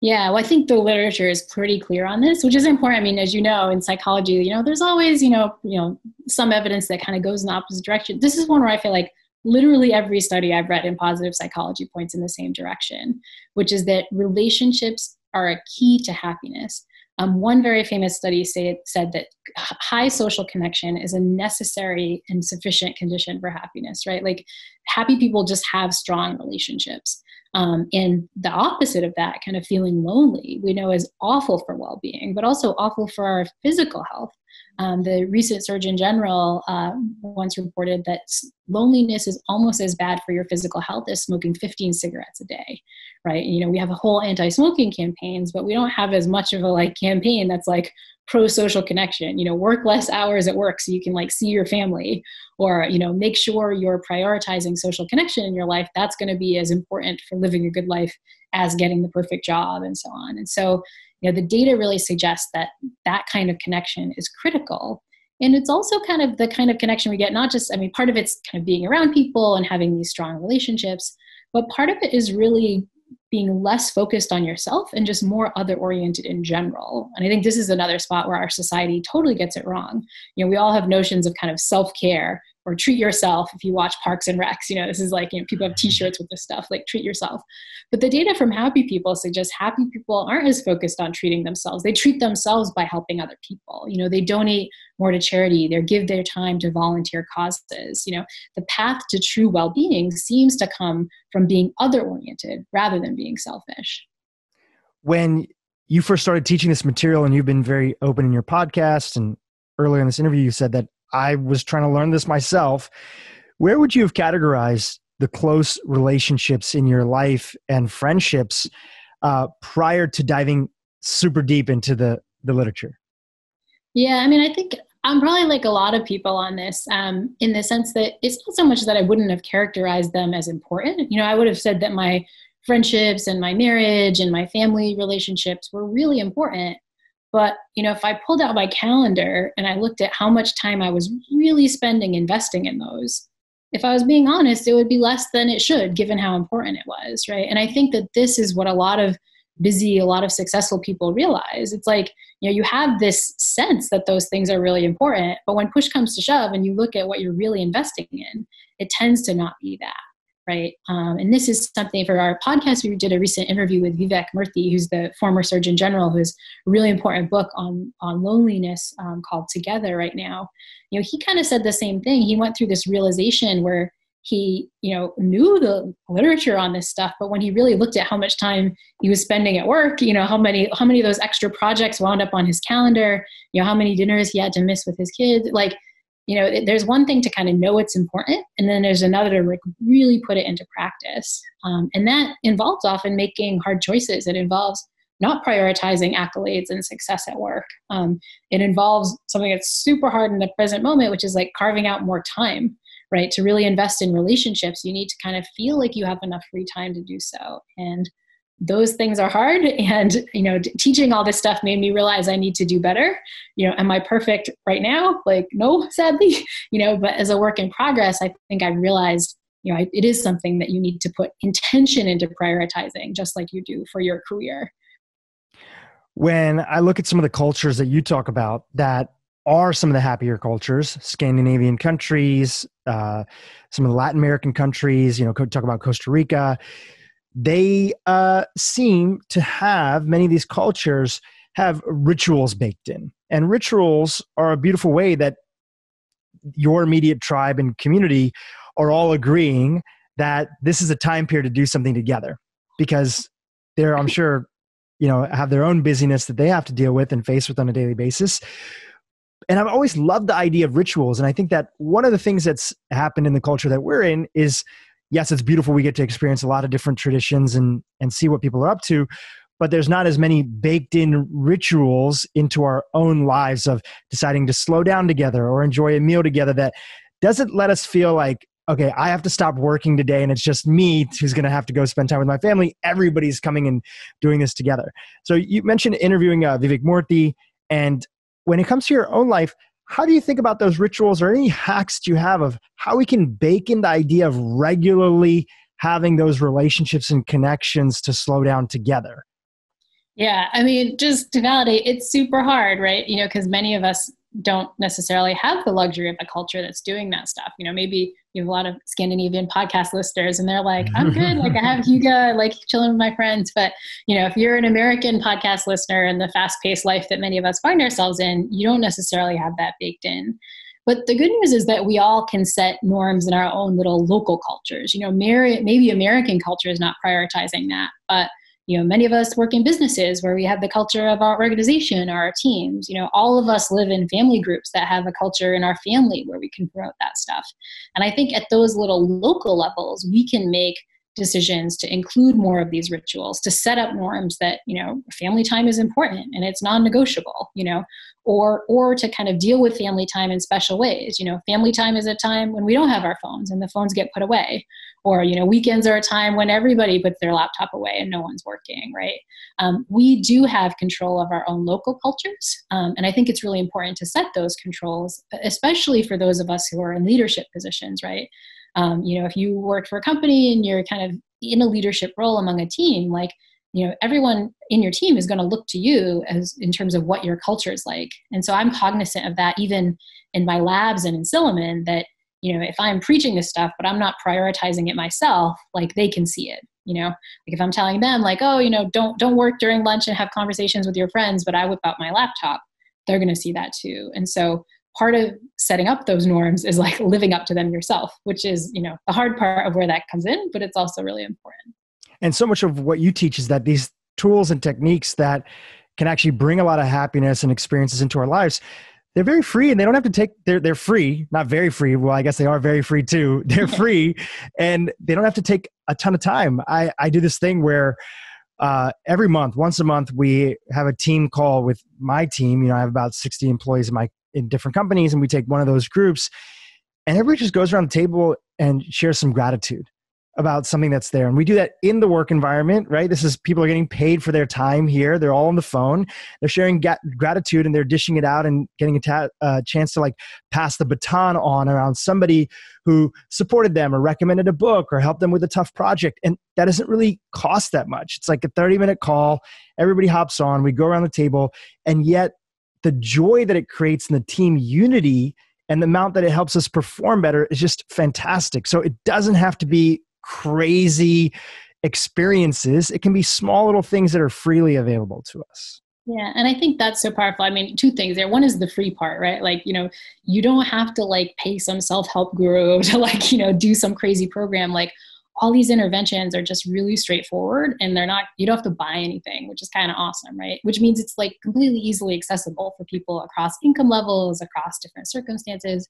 Yeah, well, I think the literature is pretty clear on this, which is important. I mean, as you know, in psychology, you know, there's always, you know, you know, some evidence that kind of goes in the opposite direction. This is one where I feel like literally every study I've read in positive psychology points in the same direction, which is that relationships are a key to happiness. Um, one very famous study say, said that high social connection is a necessary and sufficient condition for happiness, right? Like happy people just have strong relationships. Um, and the opposite of that, kind of feeling lonely, we know is awful for well-being, but also awful for our physical health. Um, the recent Surgeon General uh, once reported that loneliness is almost as bad for your physical health as smoking fifteen cigarettes a day, right? And, you know, we have a whole anti-smoking campaigns, but we don't have as much of a like campaign that's like pro-social connection, you know, work less hours at work so you can like see your family, or, you know, make sure you're prioritizing social connection in your life. That's going to be as important for living a good life as getting the perfect job and so on. And so, you know, the data really suggests that that kind of connection is critical. And it's also kind of the kind of connection we get, not just, I mean, part of it's kind of being around people and having these strong relationships, but part of it is really being less focused on yourself and just more other oriented in general. And I think this is another spot where our society totally gets it wrong. You know, we all have notions of kind of self-care or treat yourself if you watch Parks and Recs. You know, this is like, you know, people have t-shirts with this stuff, like treat yourself. But the data from happy people suggests happy people aren't as focused on treating themselves. They treat themselves by helping other people. You know, they donate more to charity. They give their time to volunteer causes. You know, the path to true well-being seems to come from being other-oriented rather than being selfish. When you first started teaching this material, and you've been very open in your podcast, and earlier in this interview, you said that I was trying to learn this myself. Where would you have categorized the close relationships in your life and friendships uh, prior to diving super deep into the, the literature? Yeah, I mean, I think I'm probably like a lot of people on this um, in the sense that it's not so much that I wouldn't have characterized them as important. You know, I would have said that my friendships and my marriage and my family relationships were really important. But, you know, if I pulled out my calendar and I looked at how much time I was really spending investing in those, if I was being honest, it would be less than it should, given how important it was, right? And I think that this is what a lot of busy, a lot of successful people realize. It's like, you know, you have this sense that those things are really important, but when push comes to shove and you look at what you're really investing in, it tends to not be that. Right. Um, and this is something for our podcast. We did a recent interview with Vivek Murthy, who's the former Surgeon General, who has a really important book on, on loneliness um, called Together right now. You know, he kind of said the same thing. He went through this realization where he, you know, knew the literature on this stuff, but when he really looked at how much time he was spending at work, you know, how many, how many of those extra projects wound up on his calendar, you know, how many dinners he had to miss with his kids, like, you know, there's one thing to kind of know it's important, and then there's another to really put it into practice. Um, and that involves often making hard choices. It involves not prioritizing accolades and success at work. Um, it involves something that's super hard in the present moment, which is like carving out more time, right? To really invest in relationships, you need to kind of feel like you have enough free time to do so. And those things are hard. And, you know, teaching all this stuff made me realize I need to do better. You know, am I perfect right now? Like, no, sadly, you know, but as a work in progress, I think I realized, you know, I, it is something that you need to put intention into prioritizing, just like you do for your career. When I look at some of the cultures that you talk about that are some of the happier cultures, Scandinavian countries, uh, some of the Latin American countries, you know, talk about Costa Rica, they uh, seem to have, many of these cultures have rituals baked in. And rituals are a beautiful way that your immediate tribe and community are all agreeing that this is a time period to do something together, because they're, I'm sure, you know, have their own busyness that they have to deal with and face with on a daily basis. And I've always loved the idea of rituals. And I think that one of the things that's happened in the culture that we're in is, yes, it's beautiful. We get to experience a lot of different traditions and, and see what people are up to, but there's not as many baked in rituals into our own lives of deciding to slow down together or enjoy a meal together that doesn't let us feel like, okay, I have to stop working today and it's just me who's going to have to go spend time with my family. Everybody's coming and doing this together. So you mentioned interviewing uh, Vivek Murthy, and when it comes to your own life, how do you think about those rituals, or any hacks do you have of how we can bake in the idea of regularly having those relationships and connections to slow down together? Yeah, I mean, just to validate, it's super hard, right? You know, because many of us don't necessarily have the luxury of a culture that's doing that stuff. You know, maybe you have a lot of Scandinavian podcast listeners and they're like, I'm good. Like I have Huga, like chilling with my friends. But, you know, if you're an American podcast listener and the fast paced life that many of us find ourselves in, you don't necessarily have that baked in. But the good news is that we all can set norms in our own little local cultures. You know, maybe American culture is not prioritizing that, but you know, many of us work in businesses where we have the culture of our organization or our teams. You know, all of us live in family groups that have a culture in our family where we can promote that stuff. And I think at those little local levels, we can make decisions to include more of these rituals, to set up norms that, you know, family time is important and it's non-negotiable, you know, or or to kind of deal with family time in special ways. You know, family time is a time when we don't have our phones and the phones get put away. Or, you know, weekends are a time when everybody puts their laptop away and no one's working, right? Um, we do have control of our own local cultures. Um, and I think it's really important to set those controls, especially for those of us who are in leadership positions, right? Um, you know, if you work for a company and you're kind of in a leadership role among a team, like, you know, everyone in your team is going to look to you as in terms of what your culture is like. And so I'm cognizant of that even in my labs and in Silliman, that you know, if I'm preaching this stuff, but I'm not prioritizing it myself, like they can see it, you know, like if I'm telling them like, oh, you know, don't, don't work during lunch and have conversations with your friends, but I whip out my laptop, they're going to see that too. And so part of setting up those norms is like living up to them yourself, which is, you know, the hard part of where that comes in, but it's also really important. And so much of what you teach is that these tools and techniques that can actually bring a lot of happiness and experiences into our lives, they're very free, and they don't have to take, they're, they're free, not very free. Well, I guess they are very free too. They're free and they don't have to take a ton of time. I, I do this thing where uh, every month, once a month, we have a team call with my team. You know, I have about sixty employees in my, in different companies, and we take one of those groups and everybody just goes around the table and shares some gratitude about something that's there. And we do that in the work environment, right? This is, people are getting paid for their time here. They're all on the phone. They're sharing ga- gratitude and they're dishing it out and getting a ta- uh, chance to like pass the baton on around somebody who supported them or recommended a book or helped them with a tough project. And that doesn't really cost that much. It's like a thirty minute call. Everybody hops on, we go around the table, and yet the joy that it creates in the team unity and the amount that it helps us perform better is just fantastic. So it doesn't have to be crazy experiences. It can be small little things that are freely available to us. Yeah. And I think that's so powerful. I mean, two things there. One is the free part, right? Like, you know, you don't have to like pay some self-help guru to like, you know, do some crazy program. Like all these interventions are just really straightforward and they're not, you don't have to buy anything, which is kind of awesome, right? Which means it's like completely easily accessible for people across income levels, across different circumstances.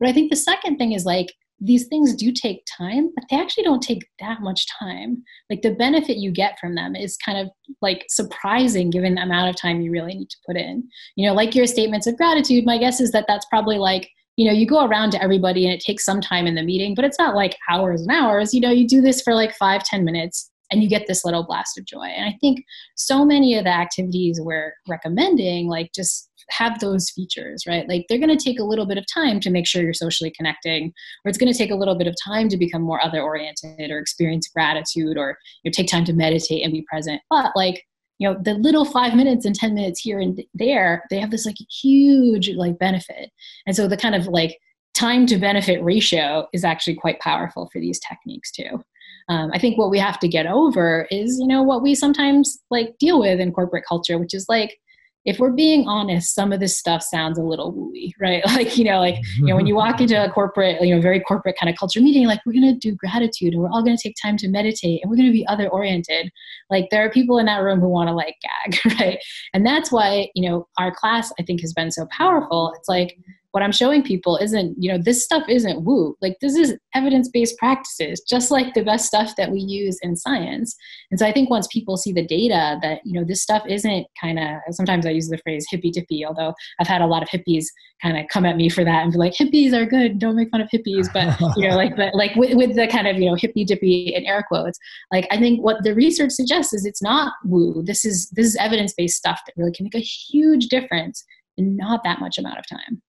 But I think the second thing is like, these things do take time, but they actually don't take that much time. Like the benefit you get from them is kind of like surprising given the amount of time you really need to put in. You know, like your statements of gratitude, my guess is that that's probably like, you know, you go around to everybody and it takes some time in the meeting, but it's not like hours and hours. You know, you do this for like five, ten minutes and you get this little blast of joy. And I think so many of the activities we're recommending, like just have those features, right? Like they're going to take a little bit of time to make sure you're socially connecting, or it's going to take a little bit of time to become more other oriented or experience gratitude, or you know, take time to meditate and be present. But like, you know, the little five minutes and ten minutes here and there, they have this like huge like benefit. And so the kind of like time to benefit ratio is actually quite powerful for these techniques too. Um, I think what we have to get over is, you know, what we sometimes like deal with in corporate culture, which is like, if we're being honest, some of this stuff sounds a little wooey, right? Like, you know, like, you know, when you walk into a corporate, you know, very corporate kind of culture meeting, like we're going to do gratitude and we're all going to take time to meditate and we're going to be other oriented. Like there are people in that room who want to like gag, right? And that's why, you know, our class I think has been so powerful. It's like, what I'm showing people isn't, you know, this stuff isn't woo. Like this is evidence-based practices, just like the best stuff that we use in science. And so I think once people see the data that, you know, this stuff isn't kind of, sometimes I use the phrase hippy dippy, although I've had a lot of hippies kind of come at me for that and be like, hippies are good, don't make fun of hippies. But, you know, like, but like with, with the kind of, you know, hippy dippy in air quotes, like I think what the research suggests is it's not woo. This is, this is evidence-based stuff that really can make a huge difference in not that much amount of time.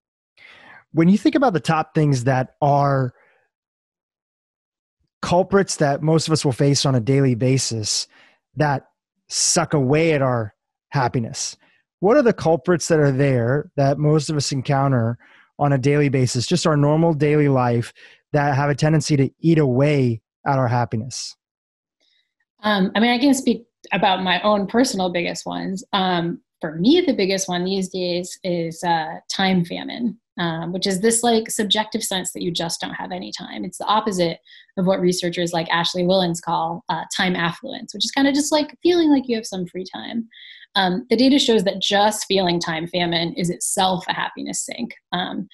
When you think about the top things that are culprits that most of us will face on a daily basis that suck away at our happiness, what are the culprits that are there that most of us encounter on a daily basis, just our normal daily life, that have a tendency to eat away at our happiness? Um, I mean, I can speak about my own personal biggest ones. Um, for me, the biggest one these days is uh, time famine. Um, which is this like subjective sense that you just don't have any time. It's the opposite of what researchers like Ashley Willans call uh, time affluence, which is kind of just like feeling like you have some free time. Um, the data shows that just feeling time famine is itself a happiness sink. Um,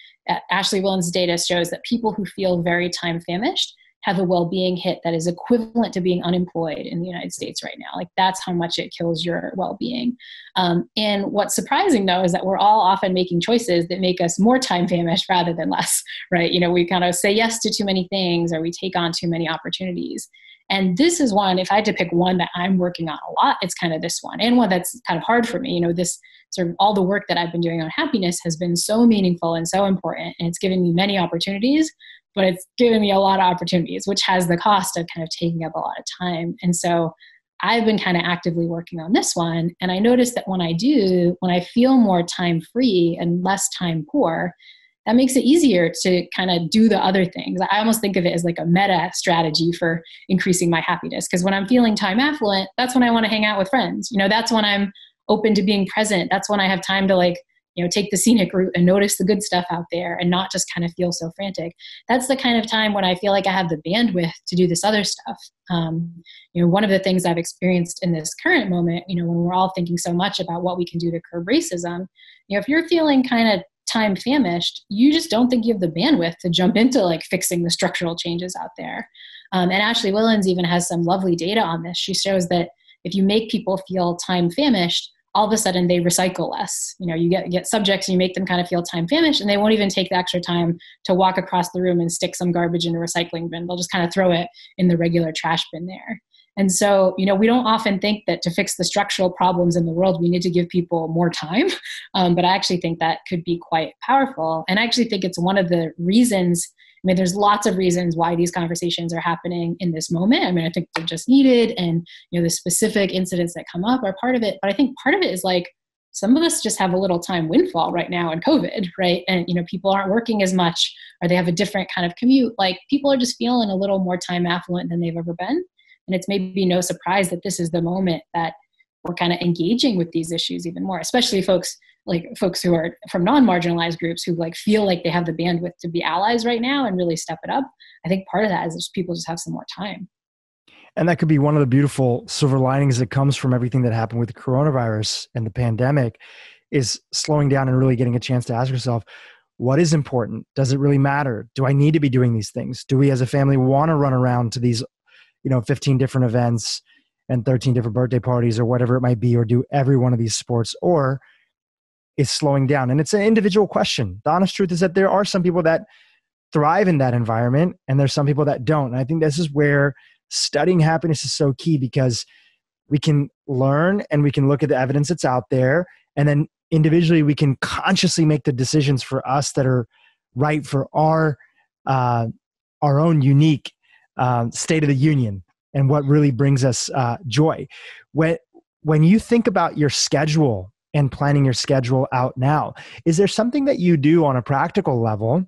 Ashley Willans' data shows that people who feel very time famished have a well-being hit that is equivalent to being unemployed in the United States right now. Like that's how much it kills your well-being. Um, and what's surprising though, is that we're all often making choices that make us more time famished rather than less, right? You know, we kind of say yes to too many things, or we take on too many opportunities. And this is one, if I had to pick one that I'm working on a lot, it's kind of this one, and one that's kind of hard for me. You know, this sort of all the work that I've been doing on happiness has been so meaningful and so important, and it's given me many opportunities, but it's given me a lot of opportunities, which has the cost of kind of taking up a lot of time. And so I've been kind of actively working on this one. And I noticed that when I do, when I feel more time free and less time poor, that makes it easier to kind of do the other things. I almost think of it as like a meta strategy for increasing my happiness. Because when I'm feeling time affluent, that's when I want to hang out with friends. You know, that's when I'm open to being present. That's when I have time to like, you know, take the scenic route and notice the good stuff out there and not just kind of feel so frantic. That's the kind of time when I feel like I have the bandwidth to do this other stuff. Um, you know, one of the things I've experienced in this current moment, you know, when we're all thinking so much about what we can do to curb racism, you know, if you're feeling kind of time famished, you just don't think you have the bandwidth to jump into like fixing the structural changes out there. Um, and Ashley Willans even has some lovely data on this. She shows that if you make people feel time famished, all of a sudden they recycle less. You know, you get, get subjects and you make them kind of feel time famished and they won't even take the extra time to walk across the room and stick some garbage in a recycling bin. They'll just kind of throw it in the regular trash bin there. And so, you know, we don't often think that to fix the structural problems in the world, we need to give people more time. Um, but I actually think that could be quite powerful. And I actually think it's one of the reasons, I mean, there's lots of reasons why these conversations are happening in this moment. I mean, I think they're just needed and, you know, the specific incidents that come up are part of it. But I think part of it is like, some of us just have a little time windfall right now in COVID, right? And, you know, people aren't working as much or they have a different kind of commute. Like people are just feeling a little more time affluent than they've ever been. And it's maybe no surprise that this is the moment that we're kind of engaging with these issues even more, especially folks like folks who are from non-marginalized groups who like feel like they have the bandwidth to be allies right now and really step it up. I think part of that is just people just have some more time. And that could be one of the beautiful silver linings that comes from everything that happened with the coronavirus and the pandemic is slowing down and really getting a chance to ask yourself, what is important? Does it really matter? Do I need to be doing these things? Do we as a family want to run around to these you know, fifteen different events and thirteen different birthday parties or whatever it might be, or do every one of these sports, or is slowing down? And it's an individual question. The honest truth is that there are some people that thrive in that environment and there's some people that don't. And I think this is where studying happiness is so key because we can learn and we can look at the evidence that's out there. And then individually, we can consciously make the decisions for us that are right for our, uh, our own unique Um, state of the union and what really brings us uh, joy. When, when you think about your schedule and planning your schedule out now, is there something that you do on a practical level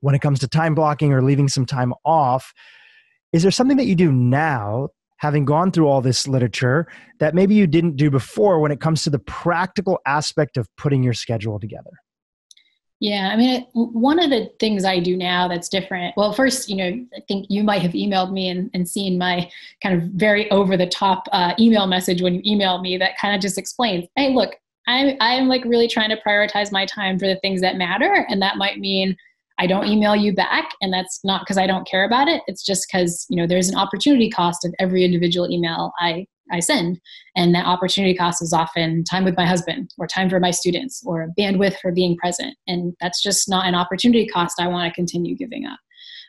when it comes to time blocking or leaving some time off? Is there something that you do now, having gone through all this literature, that maybe you didn't do before when it comes to the practical aspect of putting your schedule together? Yeah, I mean, one of the things I do now that's different, well, first, you know, I think you might have emailed me and, and seen my kind of very over the top uh, email message when you emailed me that kind of just explains, hey, look, I'm, I'm like really trying to prioritize my time for the things that matter. And that might mean I don't email you back. And that's not because I don't care about it. It's just because, you know, there's an opportunity cost of every individual email I I send. And that opportunity cost is often time with my husband or time for my students or bandwidth for being present. And that's just not an opportunity cost I want to continue giving up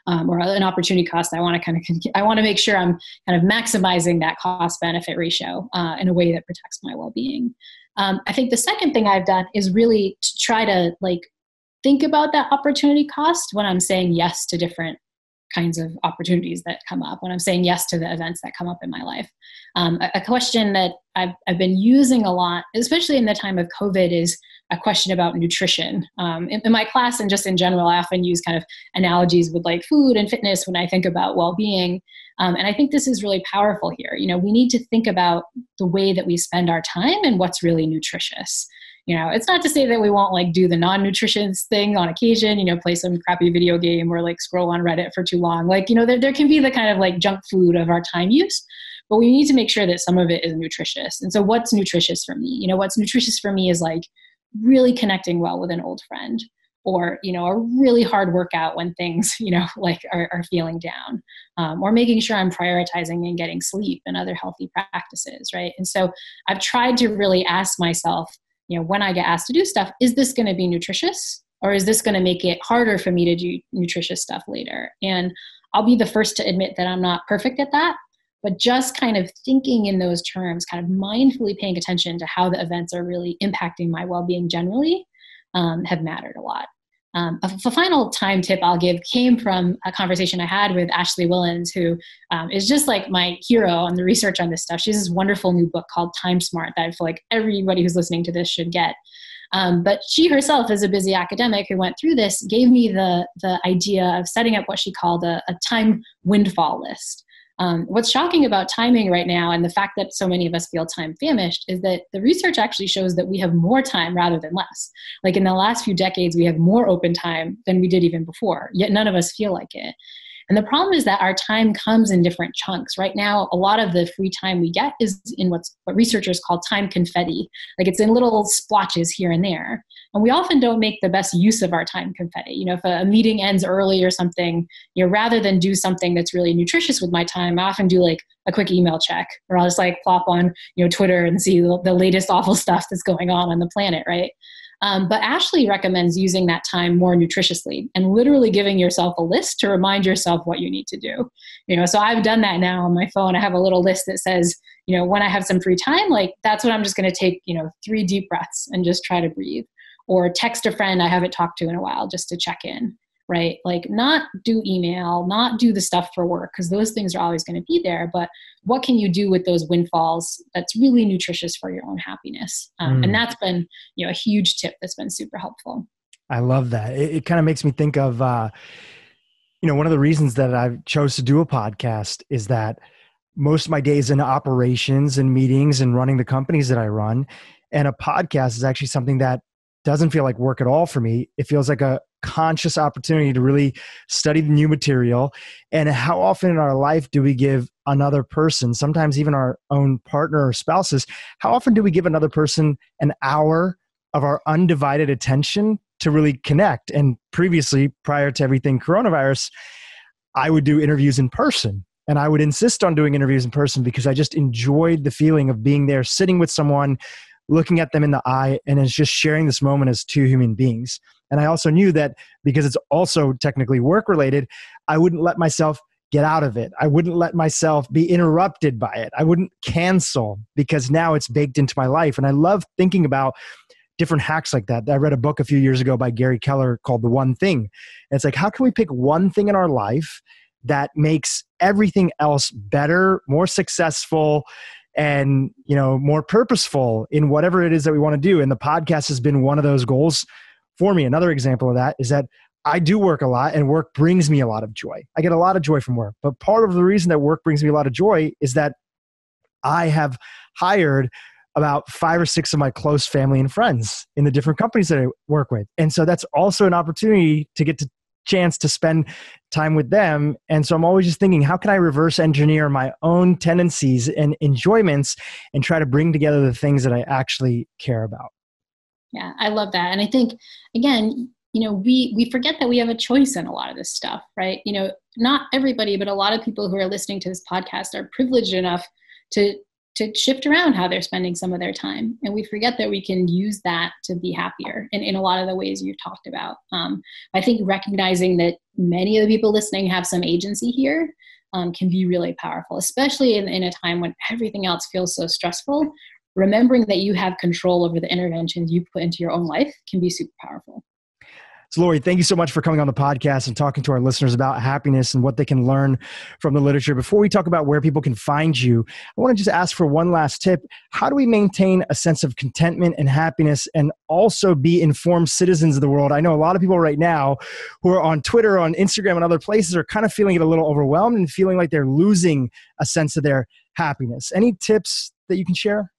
um, or an opportunity cost I want to kind of, I want to make sure I'm kind of maximizing that cost benefit ratio uh, in a way that protects my well-being. Um, I think the second thing I've done is really to try to like think about that opportunity cost when I'm saying yes to different kinds of opportunities that come up, when I'm saying yes to the events that come up in my life. Um, a, a question that I've, I've been using a lot, especially in the time of COVID, is a question about nutrition. Um, in, in my class and just in general, I often use kind of analogies with like food and fitness when I think about well-being. Um, and I think this is really powerful here. You know, we need to think about the way that we spend our time and what's really nutritious. You know, it's not to say that we won't like do the non-nutritious thing on occasion, you know, play some crappy video game or like scroll on Reddit for too long. Like, you know, there, there can be the kind of like junk food of our time use, but we need to make sure that some of it is nutritious. And so what's nutritious for me? You know, what's nutritious for me is like really connecting well with an old friend or, you know, a really hard workout when things, you know, like are, are feeling down um, or making sure I'm prioritizing and getting sleep and other healthy practices. Right. And so I've tried to really ask myself, you know, when I get asked to do stuff, is this going to be nutritious or is this going to make it harder for me to do nutritious stuff later? And I'll be the first to admit that I'm not perfect at that, but just kind of thinking in those terms, kind of mindfully paying attention to how the events are really impacting my well-being generally um, have mattered a lot. Um, a, a final time tip I'll give came from a conversation I had with Ashley Willans, who um, is just like my hero on the research on this stuff. She has this wonderful new book called Time Smart that I feel like everybody who's listening to this should get. Um, but she herself, as a busy academic who went through this, gave me the, the idea of setting up what she called a, a time windfall list. Um, what's shocking about timing right now, and the fact that so many of us feel time famished, is that the research actually shows that we have more time rather than less. Like in the last few decades, we have more open time than we did even before, yet none of us feel like it. And the problem is that our time comes in different chunks. Right now, a lot of the free time we get is in what's, what researchers call time confetti. Like it's in little splotches here and there. And we often don't make the best use of our time confetti. You know, if a, a meeting ends early or something, you know, rather than do something that's really nutritious with my time, I often do like a quick email check, or I'll just like plop on, you know, Twitter and see the, the latest awful stuff that's going on on the planet, right? Um, but Ashley recommends using that time more nutritiously and literally giving yourself a list to remind yourself what you need to do. You know, so I've done that now on my phone. I have a little list that says, you know, when I have some free time, like that's when I'm just going to take, you know, three deep breaths and just try to breathe, or text a friend I haven't talked to in a while just to check in, right? Like not do email, not do the stuff for work, because those things are always going to be there. But what can you do with those windfalls that's really nutritious for your own happiness? Um, mm. And that's been, you know, a huge tip that's been super helpful. I love that. It, it kind of makes me think of, uh, you know, one of the reasons that I chose to do a podcast is that most of my days in operations and meetings and running the companies that I run, and a podcast is actually something that doesn't feel like work at all for me. It feels like a conscious opportunity to really study the new material. And how often in our life do we give another person, sometimes even our own partner or spouses, how often do we give another person an hour of our undivided attention to really connect? And previously, prior to everything coronavirus, I would do interviews in person. And I would insist on doing interviews in person because I just enjoyed the feeling of being there, sitting with someone, looking at them in the eye, and it's just sharing this moment as two human beings. And I also knew that because it's also technically work-related, I wouldn't let myself get out of it. I wouldn't let myself be interrupted by it. I wouldn't cancel because now it's baked into my life. And I love thinking about different hacks like that. I read a book a few years ago by Gary Keller called The One Thing. And it's like, how can we pick one thing in our life that makes everything else better, more successful, and, you know, more purposeful in whatever it is that we want to do. And the podcast has been one of those goals for me. Another example of that is that I do work a lot, and work brings me a lot of joy. I get a lot of joy from work. But part of the reason that work brings me a lot of joy is that I have hired about five or six of my close family and friends in the different companies that I work with. And so that's also an opportunity to get to chance to spend time with them. And so I'm always just thinking, how can I reverse engineer my own tendencies and enjoyments and try to bring together the things that I actually care about? Yeah, I love that. And I think, again, you know, we, we forget that we have a choice in a lot of this stuff, right? You know, not everybody, but a lot of people who are listening to this podcast are privileged enough to to shift around how they're spending some of their time. And we forget that we can use that to be happier in, in a lot of the ways you've talked about. Um, I think recognizing that many of the people listening have some agency here um, can be really powerful, especially in, in a time when everything else feels so stressful. Remembering that you have control over the interventions you put into your own life can be super powerful. So Laurie, thank you so much for coming on the podcast and talking to our listeners about happiness and what they can learn from the literature. Before we talk about where people can find you, I want to just ask for one last tip. How do we maintain a sense of contentment and happiness and also be informed citizens of the world? I know a lot of people right now who are on Twitter, on Instagram, and other places are kind of feeling it a little overwhelmed and feeling like they're losing a sense of their happiness. Any tips that you can share?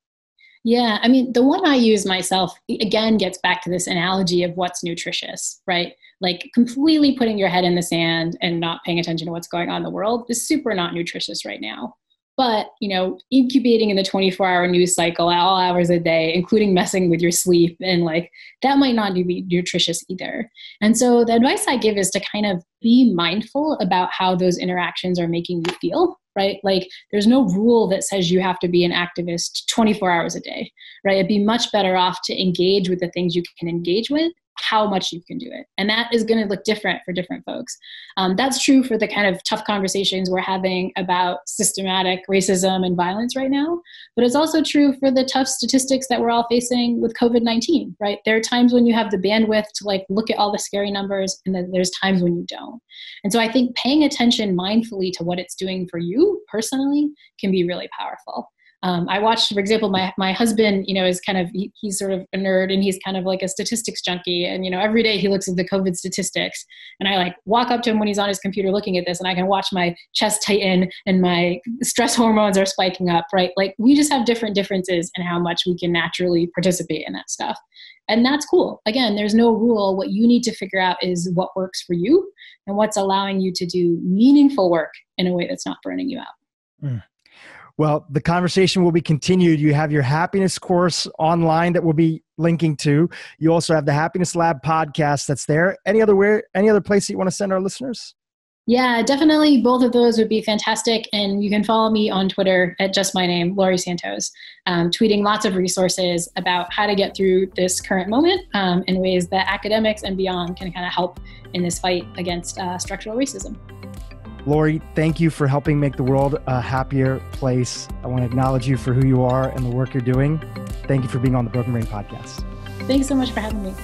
Yeah, I mean, the one I use myself, again, gets back to this analogy of what's nutritious, right? Like completely putting your head in the sand and not paying attention to what's going on in the world is super not nutritious right now. But, you know, incubating in the twenty-four hour news cycle at all hours a day, including messing with your sleep, and like that might not be nutritious either. And so the advice I give is to kind of be mindful about how those interactions are making you feel, right? Like there's no rule that says you have to be an activist twenty-four hours a day, right? It'd be much better off to engage with the things you can engage with, how much you can do it. And that is going to look different for different folks. Um, that's true for the kind of tough conversations we're having about systematic racism and violence right now, but it's also true for the tough statistics that we're all facing with COVID nineteen, right? There are times when you have the bandwidth to like look at all the scary numbers, and then there's times when you don't. And so I think paying attention mindfully to what it's doing for you personally can be really powerful. Um, I watched, for example, my, my husband, you know, is kind of, he, he's sort of a nerd and he's kind of like a statistics junkie. And, you know, every day he looks at the COVID statistics, and I like walk up to him when he's on his computer looking at this, and I can watch my chest tighten and my stress hormones are spiking up, right? Like we just have different differences in how much we can naturally participate in that stuff. And that's cool. Again, there's no rule. What you need to figure out is what works for you and what's allowing you to do meaningful work in a way that's not burning you out. Mm. Well, the conversation will be continued. You have your happiness course online that we'll be linking to. You also have the Happiness Lab podcast that's there. Any other where, any other place that you want to send our listeners? Yeah, definitely. Both of those would be fantastic. And you can follow me on Twitter at just my name, Laurie Santos, um, tweeting lots of resources about how to get through this current moment um, in ways that academics and beyond can kind of help in this fight against uh, structural racism. Laurie, thank you for helping make the world a happier place. I want to acknowledge you for who you are and the work you're doing. Thank you for being on the Broken Brain Podcast. Thanks so much for having me.